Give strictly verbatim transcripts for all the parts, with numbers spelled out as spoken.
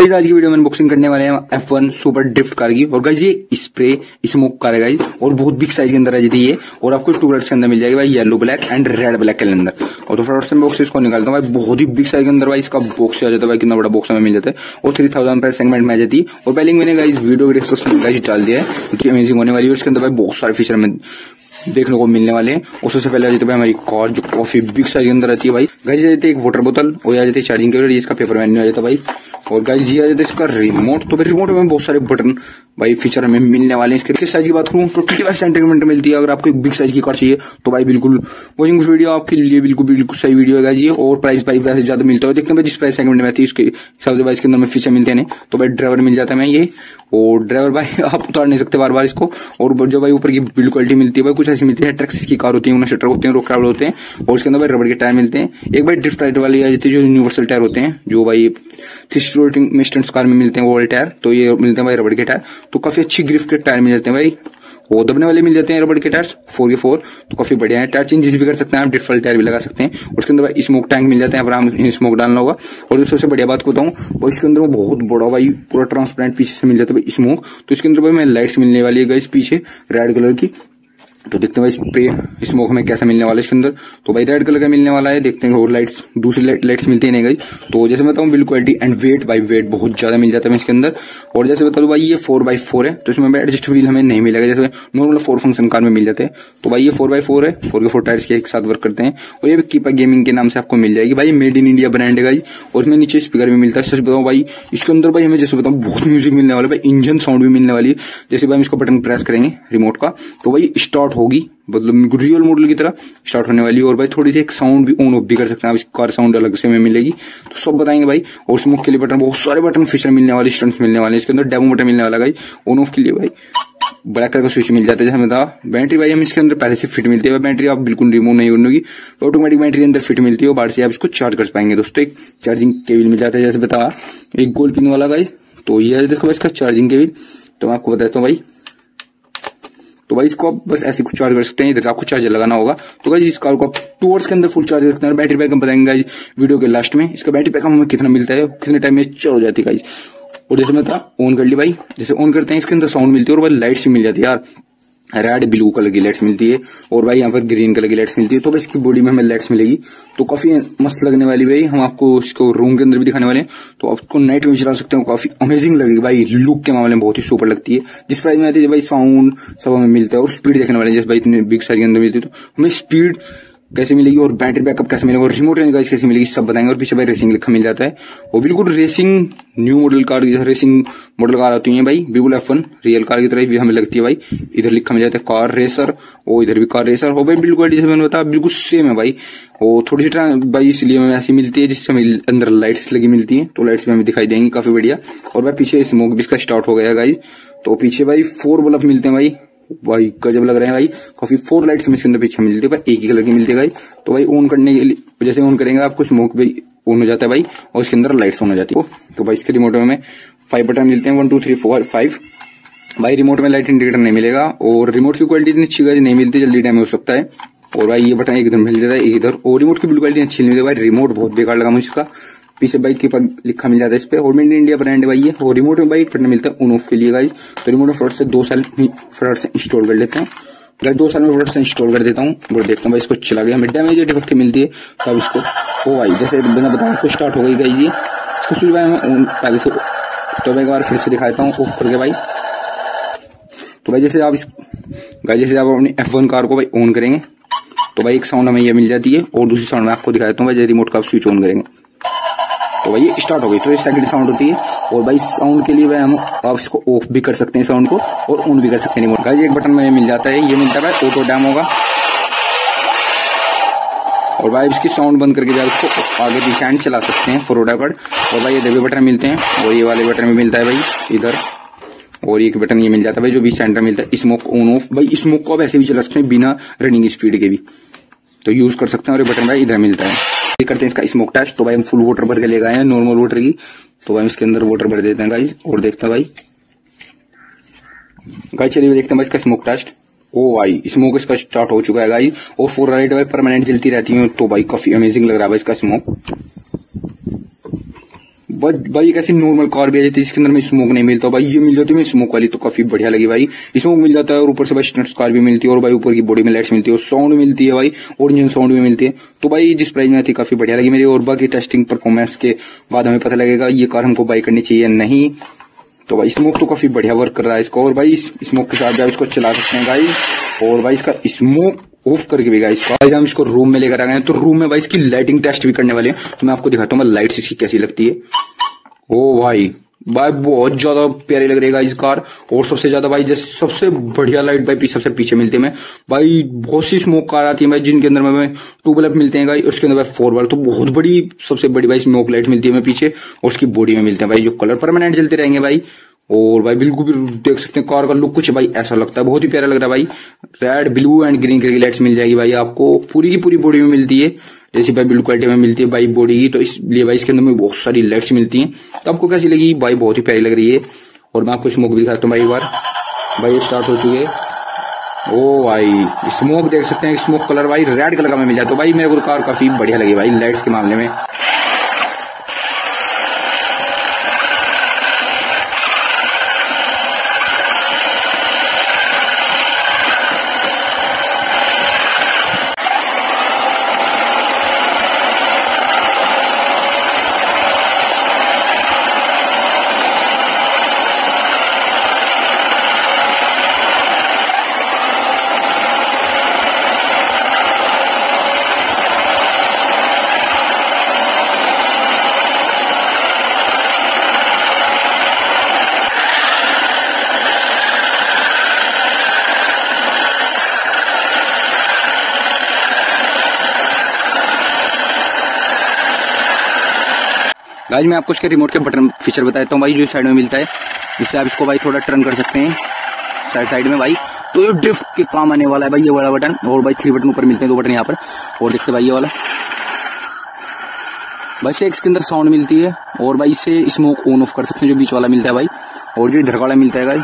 Guys आज की video में अनबॉक्सिंग करने वाले हैं F one super drift car की। और गाइस ये स्प्रे स्मोक कार है गाइस, और बहुत बिग साइज के अंदर है जी ये। और आपको टू कलर्स के अंदर मिल जाएगी भाई, yellow black and red black के अंदर। और तो फटाफट से मैं बॉक्स इसको निकालता हूँ भाई, बहुत ही बिग साइज के अंदर भाई इसका बॉक्स आ जाता है भाई, कितना बड़ा बॉक्स हमें मिल जाता है। और थ्री थाउजेंड प्राइस सेगमेंट में आ जाती है। और पहले मैंने गाइस वीडियो के डिस्क्रिप्शन गाइस डाल दिया है, क्योंकि अमेजिंग होने वाली है। उसके अंदर भाई बहुत सारे फीचर हमें देखने को मिलने वाले हैं। और सबसे पहले आ जाती है भाई हमारी कार, जो काफी बिग साइज के अंदर रहती है भाई। गाइस आ जाती है एक वाटर बोतल, और आ जाती है चार्जिंग केबल, इसका पेपर मैन्यू आ जाता है भाई। और गाइस ये आ जाता है इसका रिमोट। तो भाई रिमोट में बहुत सारे बटन भाई फीचर हमें मिलने वाले हैं। इसके साइज की बात करूं तो ट्वेंटी फाइव सेंटीमीटर मिलती है। अगर आपको एक बिग साइज की कार चाहिए तो भाई बिल्कुल वॉचिंग वीडियो आपके लिए बिल्कुल बिल्कुल सही वीडियो है गाइस ये। और प्राइस भाई वैसे ज्यादा मिलता है, देखते हैं जिस प्राइस सेगमेंट में आती है उसके हिसाब से भाई इसके अंदर में फीचर मिलते हैं। तो भाई ड्राइवर मिल जाता है हमें ये, और ड्राइवर भाई आप उतार नहीं सकते बार बार इसको। और जो भाई ऊपर की बिल्ड क्वालिटी मिलती है भाई कुछ ऐसी मिलती है, ट्रक्स की कार होती है, उन्हें शटर होते हैं, रोक रावल होते हैं। और उसके अंदर भाई रबड़ के टायर मिलते हैं। एक भाई ड्रिफ्ट राइड वाली आ जाती है, जो यूनिवर्सल टायर होते हैं, जो भाई थ्री रोटिंग में स्टंट्स कार में मिलते हैं वो वाले टायर। तो ये मिलते हैं भाई रबड़ के टायर, तो काफी अच्छी ग्रिप के टायर मिल जाते हैं भाई। वो दबने वाले मिल जाते हैं रबड़ के टायर्स फोर के फोर, तो काफी बढ़िया है। टायर चेंजेस भी कर सकते हैं आप, डिफ्ट वाले टायर भी लगा सकते हैं। उसके अंदर भाई स्मोक टैंक मिल जाते हैं, आराम से स्मोक डालना होगा। और जो सबसे बढ़िया बात को बताऊँ वो इसके अंदर बहुत बड़ा भाई पूरा ट्रांसपेरेंट पीछे से मिल जाता है स्मोक। तो इसके अंदर भाई लाइट्स मिलने वाली है गाइस पीछे रेड कलर की। तो देखते हैं भाई स्मोक में कैसा मिलने वाला है इसके अंदर। तो भाई रेड कलर का मिलने वाला है, देखते हैं। और लाइट्स दूसरी लाइट, लाइट्स मिलती नहीं गई। तो जैसे बताऊं बिल्ड क्वालिटी एंड वेट भाई वेट बहुत ज्यादा मिल जाता है इसके अंदर। और जैसे बता दूं भाई ये फोर बाई फोर है, तो इसमें एडजस्ट व्हील हमें नहीं मिलेगा जैसे नॉर्मल फोर फंक्शन कार में मिल जाते हैं। तो भाई ये फोर बाई फोर है, फोर के फोर टायर्स के एक साथ वर्क करते हैं। और ये कीपा गेमिंग के नाम से आपको मिल जाएगी भाई, मेड इन इंडिया ब्रांड है गाइस। और इसमें नीचे स्पीकर भी मिलता है। सच बताऊं भाई इसके अंदर भाई हमें जैसे बताऊं बहुत म्यूजिक मिलने वाला है भाई, इंजन साउंड भी मिलने वाली है। जैसे भाई हम इसको बटन प्रेस करेंगे रिमोट का तो भाई स्टार्ट होगी, मतलब रियल मॉडल की तरह स्टार्ट होने वाली है। और भाई थोड़ी सी एक साउंड भी ऑन ऑफ भी कर सकते हैं आप, इसकी कार साउंड अलग से में मिलेगी। तो सब बताएंगे भाई। और स्मोक के लिए बटन, बहुत सारे बटन फीचर मिलने वाले, स्टंट्स मिलने वाले इसके अंदर। डेमो बटन मिलने वाला भाई, ऑन ऑफ के लिए भाई ब्लैक कलर का स्विच मिल जाता है। जैसे बताया बैटरी भाई हमें इसके अंदर पहले से फिट मिलती है, बैटरी आप बिल्कुल रिमूव नहीं करनी होगी, ऑटोमेटिक बैटरी अंदर फिट मिलती है। और बाहर से आप इसको चार्ज कर पाएंगे दोस्तों। एक चार्जिंग केबल मिल जाता है, जैसे बताया एक गोल पिन वाला गाइस। तो ये देखो इसका चार्जिंग केबल, तो मैं आपको बताता हूँ भाई। तो भाई इसको आप बस ऐसे कुछ चार्ज कर सकते हैं, इधर आपको चार्जर लगाना होगा। तो भाई इस कार को आप टू आवर्स के अंदर फुल चार्ज कर सकते हैं। बैटरी बैकअप हम बताएंगे गाइस वीडियो के लास्ट में, इसका बैटरी बैकअप हमें कितना मिलता है, कितने टाइम में चार्ज हो जाती है गाइस। और जैसे मैं था ऑन कर ली भाई, जैसे ऑन करते हैं इसके अंदर साउंड मिलती है। और भाई लाइट्स मिल जाती है यार, रेड ब्लू कलर की लाइट्स मिलती है, और भाई यहाँ पर ग्रीन कलर की लाइट्स मिलती है। तो भाई इसकी बॉडी में हमें लाइट्स मिलेगी, तो काफी मस्त लगने वाली भाई। हम आपको इसको रूम के अंदर भी दिखाने वाले हैं, तो आपको नाइट में चला सकते हो, काफी अमेजिंग लगेगी भाई। लुक के मामले में बहुत ही सुपर लगती है, जिस प्राइस में आती है भाई। साउंड सब हमें मिलता है, और स्पीड देखने वाले जैसे भाई इतने बिग साइज के अंदर मिलती है, तो हमें स्पीड कैसे मिलेगी और बैटरी बैकअप कैसे मिलेगा और रिमोट रेंज गाइस कैसे मिलेगी सब बताएंगे। और पीछे भाई रेसिंग लिखा मिल जाता है, और बिल्कुल racing new model car, racing model car आती है भाई बिल्कुल एफ वन रियल कार की तरह भी हमें लगती है भाई। इधर लिखा मिल जाता है कार रेसर, और इधर भी कार रेसर हो भाई, बिल्कुल जैसे मैंने बताया बिल्कुल सेम है भाई। और थोड़ी सी भाई इसलिए हमें ऐसी मिलती है, जिससे हमें अंदर लाइट्स लगी मिलती है, तो लाइट्स में हमें दिखाई देंगी काफी बढ़िया। और भाई पीछे स्मोक भी इसका स्टार्ट हो गया गाइस। तो पीछे भाई फोर बल्ब मिलते हैं भाई, भाई गजब लग रहे हैं भाई। काफी फोर लाइट्स में इसके अंदर पीछे मिलती है भाई, एक ही कलर की मिलती है भाई। तो भाई ऑन करने के लिए जैसे ऑन करेंगे आपको स्मोक भी ऑन हो जाता है भाई, और इसके अंदर लाइट्स ऑन हो जाती है। तो भाई इसके रिमोट में फाइव बटन मिलते हैं, one two three four five. भाई रिमोट में लाइट इंडिकेटर नहीं मिलेगा, और रिमोट की क्वालिटी इतनी अच्छी नहीं मिलती, जल्दी डैमेज हो सकता है। और भाई ये बटन एक इधर मिल जाता है एक इधर, और रिमोट की बिल्कुल क्वालिटी अच्छी नहीं मिलती भाई, रिमोट बहुत बेकार लगा मुझे इसका। पीछे बाइक के पर लिखा मिल जाता है इस पर, और मेड इन इंडिया ब्रांड भाई है। और रिमोट में बाइक बटन मिलता है ऑन ऑफ के लिए गाइस। तो रिमोट फ्रॉड से दो साल फ्रॉड से इंस्टॉल कर लेते हैं गाइस, दो साल में फ्रॉड से इंस्टॉल कर देता हूँ। और देखता हूँ भाई इसको चला गया, हमें डैमेज डिफेक्ट मिलती है तब इसको हो भाई। जैसे मैंने बताया इसको स्टार्ट हो गई गाइस ये, कुछ भाई हमें पहले से तो मैं एक बार फिर से दिखाता हूँ ऑफ करके भाई। तो भाई जैसे आप गाइस जैसे आप अपनी एफ वन कार को भाई ऑन करेंगे तो भाई एक साउंड हमें यह मिल जाती है, और दूसरी साउंड में आपको दिखाता हूँ भाई। रिमोट का आप स्विच ऑन करेंगे तो भाई ये स्टार्ट हो गई, तो ये सेकंड साउंड होती है। और भाई साउंड के लिए भाई हम आप इसको ऑफ भी कर सकते हैं साउंड को, और ऑन भी कर सकते हैं रिमोट का। एक बटन में ये मिल जाता है, ये मिलता है ऑटो डैम होगा। और भाई इसकी साउंड बंद करके आप इसको आगे पीछे हैंड चला सकते हैं फॉरवर्ड बैकवर्ड। और भाई ये दो बटन मिलते हैं, और ये वाले बटन में मिलता है भाई इधर, और एक बटन ये मिल जाता है भाई जो बीच सेंटर मिलता है स्मोक ऑन ऑफ। भाई स्मोक को आप ऐसे भी चला सकते हैं बिना रनिंग स्पीड के भी, तो यूज कर सकते हैं। और ये बटन भाई इधर मिलता है, करते हैं इसका स्मोक टेस्ट। तो भाई हम फुल वाटर भर के ले गए हैं नॉर्मल वाटर की, तो भाई हम इसके अंदर वाटर भर देते हैं गाइस। और देखते हैं भाई गाइस, चलिए देखते हैं भाई इसका स्मोक टेस्ट। ओ भाई स्मोक इसका स्टार्ट हो चुका है गाइस, और फोर लाइट भाई परमानेंट जलती रहती है। तो भाई काफी अमेजिंग लग रहा है भाई इसका स्मोक, भाई एक ऐसी नॉर्मल कार भी आ जाती है जिसके अंदर में स्मोक नहीं मिलता। भाई ये मिल जाती है स्मोक वाली, तो काफी बढ़िया लगी भाई। स्मोक मिल जाता है और ऊपर से भाई स्टंट्स कार भी मिलती है, और भाई ऊपर की बॉडी में लाइट्स मिलती है, और साउंड मिलती है भाई, और इंजन साउंड भी मिलती है। तो भाई जिस प्राइस में आती है काफी बढ़िया लगी मेरी, और बाकी टेस्टिंग परफॉर्मेंस के बाद हमें पता लगेगा ये कार हमको बाई करनी चाहिए नहीं। तो भाई स्मोक तो काफी बढ़िया वर्क कर रहा है इसका, और भाई स्मोक के साथ इसको चला सकते हैं गाइस। और भाई इसका स्मोक ऑफ करके भी गाइस गाइस हम इसको रूम में लेकर आ गए हैं। तो रूम में भाई इसकी लाइटिंग टेस्ट भी करने वाले हैं, तो मैं आपको दिखाता हूँ लाइट्स इसकी कैसी लगती है। ओ भाई भाई बहुत ज्यादा प्यारी लग रही है इस कार। और सबसे ज्यादा भाई जैसे सबसे बढ़िया लाइट भाई सबसे पीछे मिलती है। मैं भाई बहुत सी स्मोक कार आती है भाई जिनके अंदर में टू बल्ब मिलते हैं भाई, उसके अंदर भाई फोर बल्ब, तो बहुत बड़ी सबसे बड़ी भाई स्मोक लाइट मिलती है मैं पीछे, और उसकी बॉडी में मिलते हैं भाई जो कलर परमानेंट जलते रहेंगे भाई। और भाई बिल्कुल भी देख सकते हैं कार का लुक कुछ भाई ऐसा लगता है, बहुत ही प्यारा लग रहा है भाई। Red blue and green colour की लाइट्स मिल जाएगी भाई आपको, पूरी की पूरी बॉडी में मिलती है, जैसे भाई ब्लू क्वालिटी में मिलती है भाई बॉडी की, तो इसलिए भाई इसके अंदर में बहुत सारी लाइट्स मिलती हैं। तो आपको कैसी लगी भाई, बहुत ही प्यारी लग रही है। और मैं आपको स्मोक भी दिखाता हूँ भाई एक बार। भाई स्टार्ट हो चुकी है। ओ भाई स्मोक देख सकते हैं, स्मोक कलर भाई रेड कलर का में मिल जाए, तो भाई मेरे को कार काफी बढ़िया लगी भाई लाइट्स के मामले में। गाइस मैं आपको इसके रिमोट के बटन फीचर बता देता हूँ भाई, जो साइड में मिलता है, जिससे आप इसको भाई थोड़ा टर्न कर सकते हैं साइड साइड में भाई, तो ये ड्रिफ्ट के काम आने वाला है भाई ये वाला बटन। और भाई थ्री बटन ऊपर मिलते हैं, दो बटन यहाँ पर, और देखते भाई ये वाला भाई से इसके अंदर साउंड मिलती है, और भाई इससे स्मोक ऑन ऑफ कर सकते हैं जो बीच वाला मिलता है भाई, और जो इधर वाला मिलता है भाई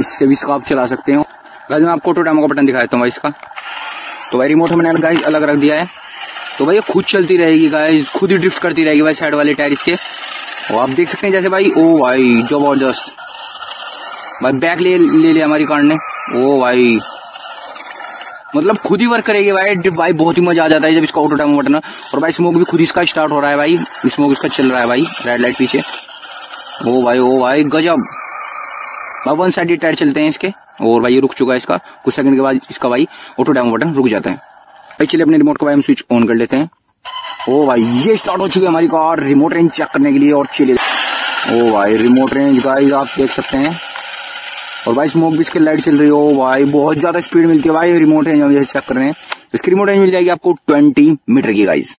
इससे भी इसको आप चला सकते हो। गाइस मैं आपको ऑटोडेमो का बटन दिखा देता हूँ भाई इसका। तो भाई रिमोट हमने गाइस अलग रख दिया है, तो भाई ये खुद चलती रहेगी गाइस, खुद ही ड्रिफ्ट करती रहेगी भाई साइड वाले टायर इसके, और आप देख सकते हैं जैसे भाई। ओ भाई जबरदस्त भाई बैक ले ले लिया हमारी कार ने। ओ भाई मतलब खुद ही वर्क करेगी भाई भाई बहुत ही मजा आ जाता है जब इसका ऑटो टाइम बटन। और भाई स्मोक भी खुद इसका स्टार्ट हो रहा है भाई, स्मोक इसका चल रहा है भाई रेड लाइट पीछे। ओ भाई ओ भाई गजब भाई वन साइड टायर चलते हैं इसके। और भाई ये रुक चुका है इसका, कुछ सेकंड के बाद इसका भाई ऑटो टाइम बटन रुक जाता है। चलिए अपने रिमोट को भाई हम स्विच ऑन कर लेते हैं। ओ भाई ये स्टार्ट हो चुकी है हमारी कार रिमोट रेंज चेक करने के लिए, और चलिए ओ भाई रिमोट रेंज गाइस आप देख सकते हैं। और भाई स्मोक भी इसके लाइट चल रही है। ओ भाई बहुत ज्यादा स्पीड मिलती है भाई रिमोट रेंज, हम चेक कर रहे हैं इसकी रिमोट रेंज मिल जाएगी आपको ट्वेंटी मीटर की गाइस।